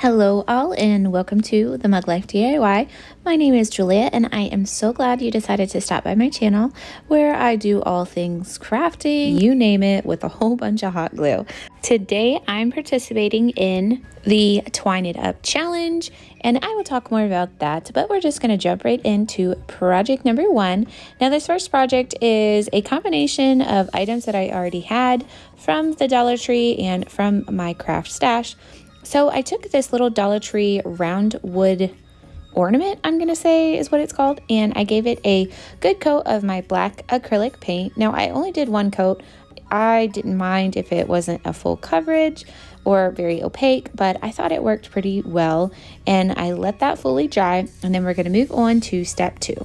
Hello all and welcome to the Mug Life DIY. My name is Julia and I am so glad you decided to stop by my channel where I do all things crafting, you name it, with a whole bunch of hot glue. Today I'm participating in the Twine It Up Challenge and I will talk more about that, but we're just going to jump right into project number one. Now this first project is a combination of items that I already had from the Dollar Tree and from my craft stash. So I took this little Dollar Tree round wood ornament, I'm going to say is what it's called, and I gave it a good coat of my black acrylic paint. Now I only did one coat. I didn't mind if it wasn't a full coverage or very opaque, but I thought it worked pretty well, and I let that fully dry, and then we're going to move on to step two.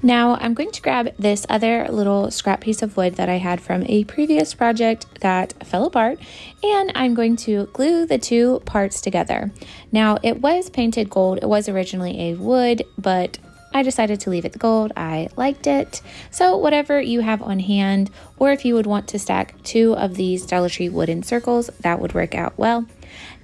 Now I'm going to grab this other little scrap piece of wood that I had from a previous project that fell apart, and I'm going to glue the two parts together. Now it was painted gold. It was originally a wood, but I decided to leave it gold. I liked it. So whatever you have on hand, or if you would want to stack two of these Dollar Tree wooden circles, that would work out well.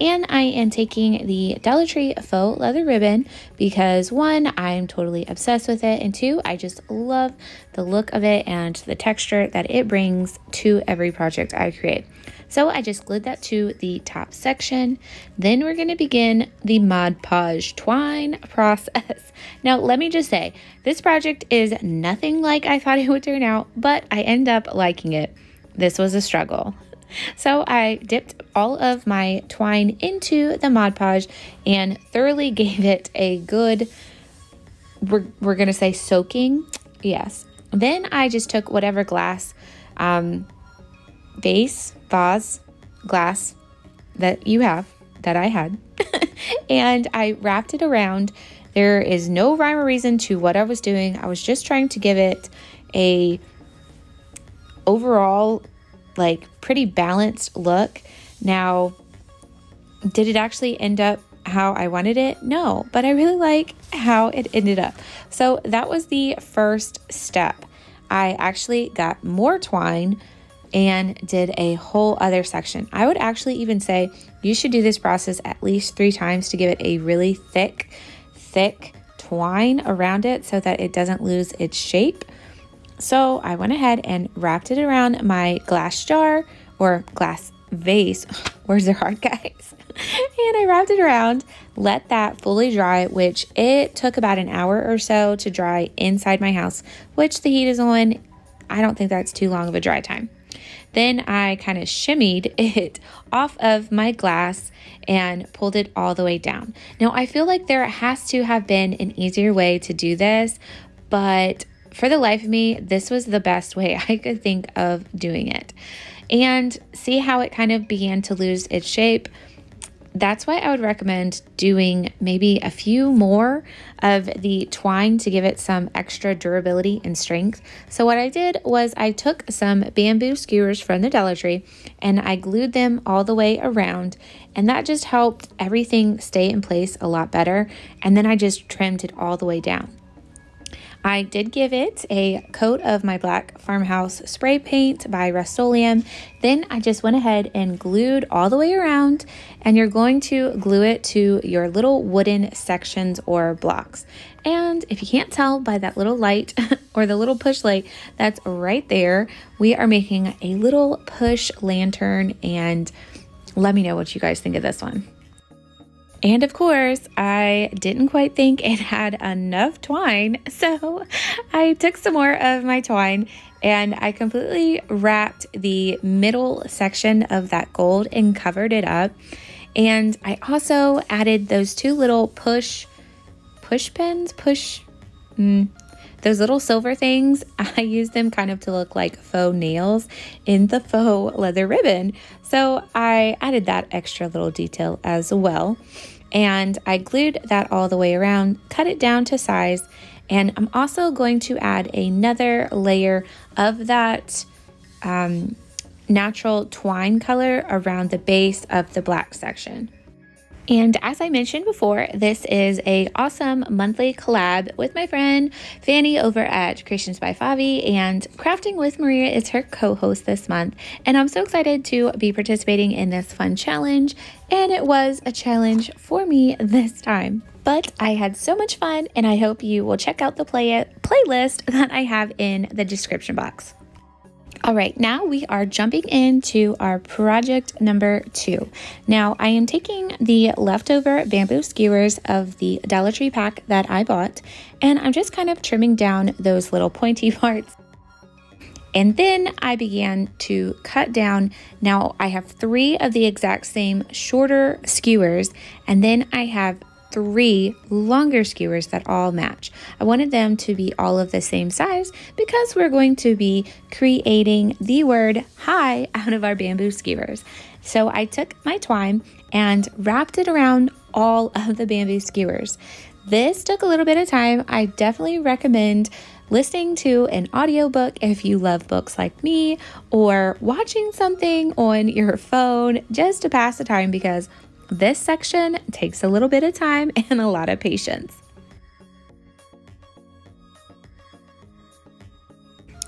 And I am taking the Dollar Tree faux leather ribbon because one, I'm totally obsessed with it, and two, I just love the look of it and the texture that it brings to every project I create. So I just glued that to the top section. Then we're going to begin the Mod Podge twine process. Now let me just say, this project is nothing like I thought it would turn out, but I end up liking it. This was a struggle. So I dipped all of my twine into the Mod Podge and thoroughly gave it a good, we're going to say soaking. Yes. Then I just took whatever glass, glass that you have, that I had, and I wrapped it around. There is no rhyme or reason to what I was doing. I was just trying to give it a overall like pretty balanced look. Now, did it actually end up how I wanted it? No, but I really like how it ended up. So that was the first step. I actually got more twine and did a whole other section. I would actually even say you should do this process at least 3 times to give it a really thick twine around it so that it doesn't lose its shape. So I went ahead and wrapped it around my glass jar or glass vase. Words are hard, guys. And I wrapped it around, let that fully dry, which it took about an hour or so to dry inside my house, which the heat is on. I don't think that's too long of a dry time. Then I kind of shimmied it off of my glass and pulled it all the way down. Now I feel like there has to have been an easier way to do this, but for the life of me, this was the best way I could think of doing it. And see how it kind of began to lose its shape? That's why I would recommend doing maybe a few more of the twine to give it some extra durability and strength. So what I did was I took some bamboo skewers from the Dollar Tree and I glued them all the way around, and that just helped everything stay in place a lot better. And then I just trimmed it all the way down. I did give it a coat of my black farmhouse spray paint by Rust-Oleum. Then I just went ahead and glued all the way around, and you're going to glue it to your little wooden sections or blocks. And if you can't tell by that little light or the little push light that's right there, we are making a little push lantern, and let me know what you guys think of this one. And of course, I didn't quite think it had enough twine, so I took some more of my twine and I completely wrapped the middle section of that gold and covered it up. And I also added those two little push pins, those little silver things. I used them kind of to look like faux nails in the faux leather ribbon. So I added that extra little detail as well. And I glued that all the way around, cut it down to size. And I'm also going to add another layer of that natural twine color around the base of the black section. And as I mentioned before, this is an awesome monthly collab with my friend Fanny over at Creations by Favi, and Crafting with Maria is her co-host this month. And I'm so excited to be participating in this fun challenge. And it was a challenge for me this time. But I had so much fun, and I hope you will check out the playlist that I have in the description box. All right, now we are jumping into our project number 2. Now, I am taking the leftover bamboo skewers of the Dollar Tree pack that I bought, and I'm just kind of trimming down those little pointy parts. And then I began to cut down. Now, I have 3 of the exact same shorter skewers, and then I have 3 longer skewers that all match. I wanted them to be all of the same size because we're going to be creating the word hi out of our bamboo skewers. So I took my twine and wrapped it around all of the bamboo skewers. This took a little bit of time. I definitely recommend listening to an audiobook if you love books like me, or watching something on your phone just to pass the time, because this section takes a little bit of time and a lot of patience.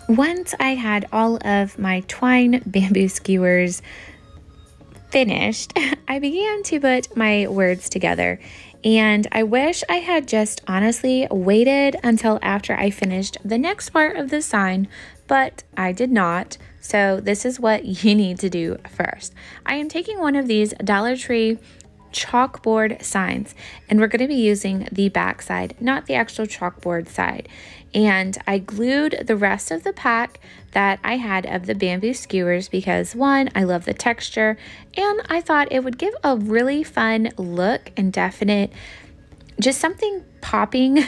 Once I had all of my twine bamboo skewers finished, I began to put my words together. And I wish I had just honestly waited until after I finished the next part of the sign, but I did not. So this is what you need to do first. I am taking one of these Dollar Tree chalkboard signs, and we're going to be using the back side, not the actual chalkboard side. And I glued the rest of the pack that I had of the bamboo skewers because, one, I love the texture, and I thought it would give a really fun look and definite, just something popping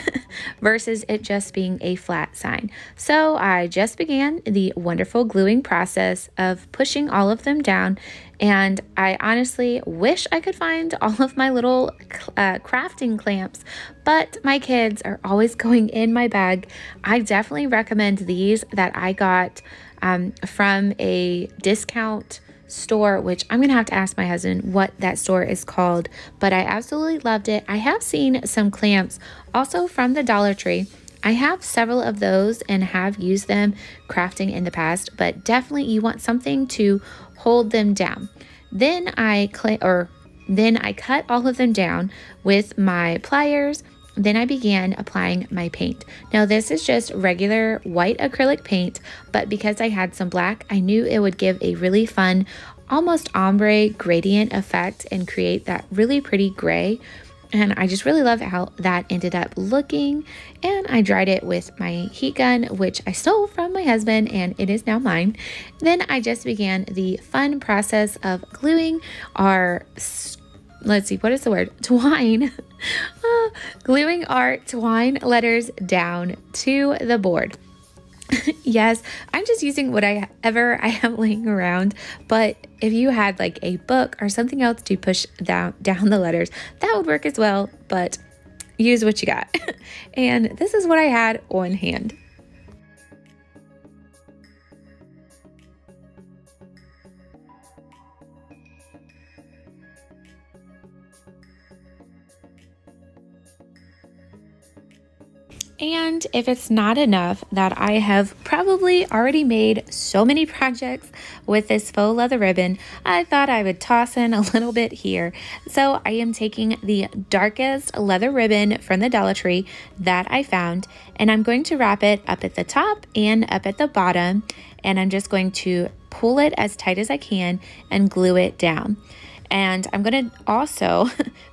versus it just being a flat sign. So I just began the wonderful gluing process of pushing all of them down, and I honestly wish I could find all of my little crafting clamps, but my kids are always going in my bag. I definitely recommend these that I got from a discount store, which I'm gonna have to ask my husband what that store is called, but I absolutely loved it. I have seen some clamps also from the Dollar Tree. I have several of those and have used them crafting in the past, but definitely you want something to hold them down. Then I cut all of them down with my pliers. Then I began applying my paint. Now this is just regular white acrylic paint, but because I had some black, I knew it would give a really fun, almost ombre gradient effect and create that really pretty gray. And I just really love how that ended up looking. And I dried it with my heat gun, which I stole from my husband, and it is now mine. Then I just began the fun process of gluing our, let's see, what is the word? Twine. Gluing our twine letters down to the board. Yes, I'm just using whatever I have laying around, but if you had like a book or something else to push down the letters, that would work as well, but use what you got. And this is what I had on hand. And if it's not enough that I have probably already made so many projects with this faux leather ribbon, I thought I would toss in a little bit here. So I am taking the darkest leather ribbon from the Dollar Tree that I found, and I'm going to wrap it up at the top and up at the bottom, and I'm just going to pull it as tight as I can and glue it down. And I'm going to also,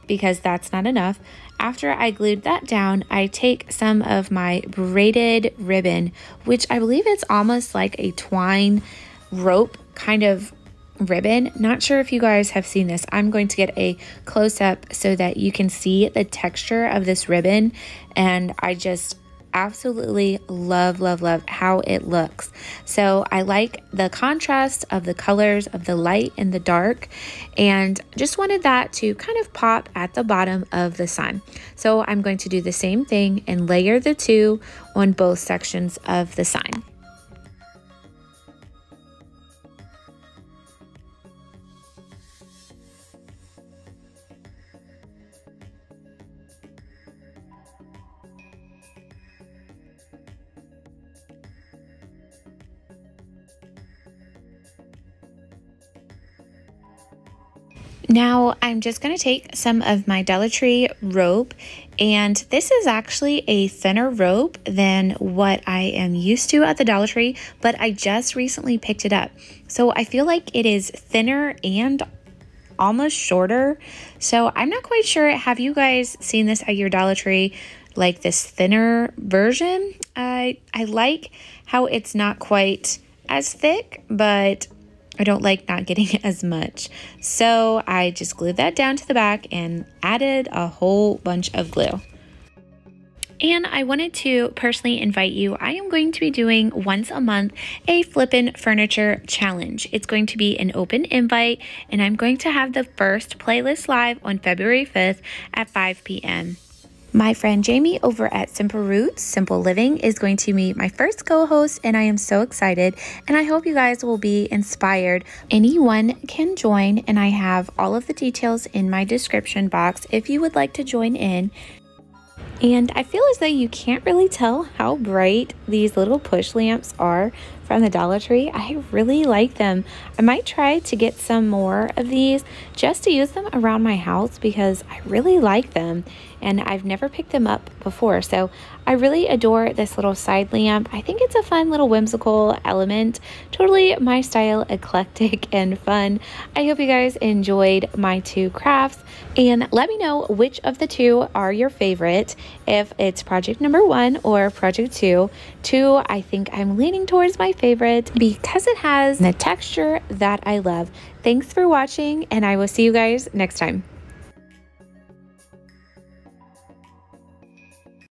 because that's not enough, after I glued that down, I take some of my braided ribbon, which I believe it's almost like a twine rope kind of ribbon. Not sure if you guys have seen this. I'm going to get a close-up so that you can see the texture of this ribbon. And I just absolutely love, love, love how it looks. So I like the contrast of the colors of the light and the dark, and just wanted that to kind of pop at the bottom of the sign. So I'm going to do the same thing and layer the two on both sections of the sign. Now I'm just going to take some of my Dollar Tree rope, and this is actually a thinner rope than what I am used to at the Dollar Tree, but I just recently picked it up. So I feel like it is thinner and almost shorter. So I'm not quite sure. Have you guys seen this at your Dollar Tree, like this thinner version? I like how it's not quite as thick, but I don't like not getting as much. So I just glued that down to the back and added a whole bunch of glue. And I wanted to personally invite you. I am going to be doing once a month a Flippin' Furniture Challenge. It's going to be an open invite, and I'm going to have the first playlist live on February 5th at 5 p.m. My friend Jamie over at Simple Roots, Simple Living is going to be my first co-host, and I am so excited, and I hope you guys will be inspired. Anyone can join, and I have all of the details in my description box if you would like to join in. And I feel as though you can't really tell how bright these little push lamps are from the Dollar Tree. I really like them. I might try to get some more of these just to use them around my house because I really like them, and I've never picked them up before. So I really adore this little side lamp. I think it's a fun little whimsical element. Totally my style, eclectic and fun. I hope you guys enjoyed my two crafts, and let me know which of the two are your favorite. If it's project number one or project two. Two, I think I'm leaning towards my favorite because it has the texture that I love. Thanks for watching, and I will see you guys next time.